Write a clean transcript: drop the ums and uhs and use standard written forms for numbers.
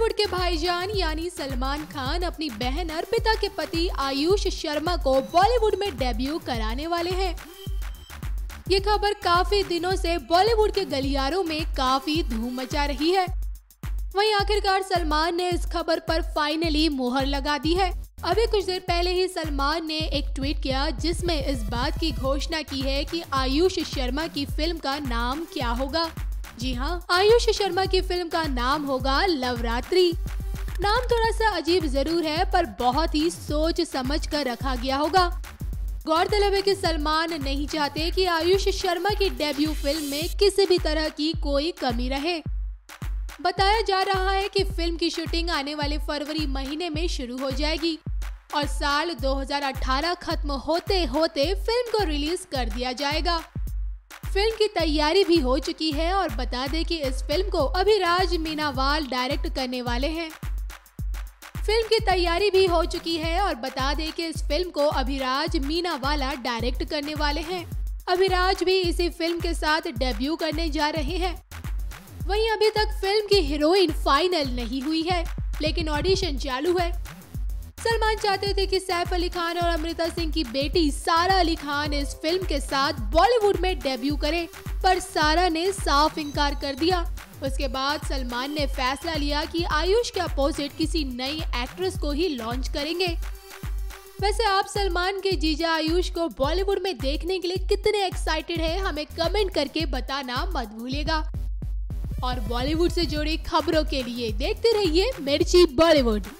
बॉलीवुड के भाईजान यानी सलमान खान अपनी बहन अर्पिता के पति आयुष शर्मा को बॉलीवुड में डेब्यू कराने वाले हैं। ये खबर काफी दिनों से बॉलीवुड के गलियारों में काफी धूम मचा रही है। वहीं आखिरकार सलमान ने इस खबर पर फाइनली मुहर लगा दी है। अभी कुछ देर पहले ही सलमान ने एक ट्वीट किया जिसमें इस बात की घोषणा की है कि आयुष शर्मा की फिल्म का नाम क्या होगा। जी हाँ, आयुष शर्मा की फिल्म का नाम होगा लवरात्रि। नाम थोड़ा सा अजीब जरूर है पर बहुत ही सोच समझ कर रखा गया होगा। गौरतलब है कि सलमान नहीं चाहते कि आयुष शर्मा की डेब्यू फिल्म में किसी भी तरह की कोई कमी रहे। बताया जा रहा है कि फिल्म की शूटिंग आने वाले फरवरी महीने में शुरू हो जाएगी और साल 2018 खत्म होते होते फिल्म को रिलीज कर दिया जाएगा। फिल्म की तैयारी भी हो चुकी है और बता दें कि इस फिल्म को अभिराज मीनावाला डायरेक्ट करने वाले हैं। फिल्म की तैयारी भी हो चुकी है और बता दें कि इस फिल्म को अभिराज मीनावाला डायरेक्ट करने वाले हैं। अभिराज भी इसी फिल्म के साथ डेब्यू करने जा रहे हैं। वहीं अभी तक फिल्म की हीरोइन फाइनल नहीं हुई है लेकिन ऑडिशन चालू है। सलमान चाहते थे कि सैफ अली खान और अमृता सिंह की बेटी सारा अली खान इस फिल्म के साथ बॉलीवुड में डेब्यू करें, पर सारा ने साफ इनकार कर दिया। उसके बाद सलमान ने फैसला लिया कि आयुष के अपोजिट किसी नई एक्ट्रेस को ही लॉन्च करेंगे। वैसे आप सलमान के जीजा आयुष को बॉलीवुड में देखने के लिए कितने एक्साइटेड है हमें कमेंट करके बताना मत भूलिएगा। और बॉलीवुड से जुड़ी खबरों के लिए देखते रहिए मिर्ची बॉलीवुड।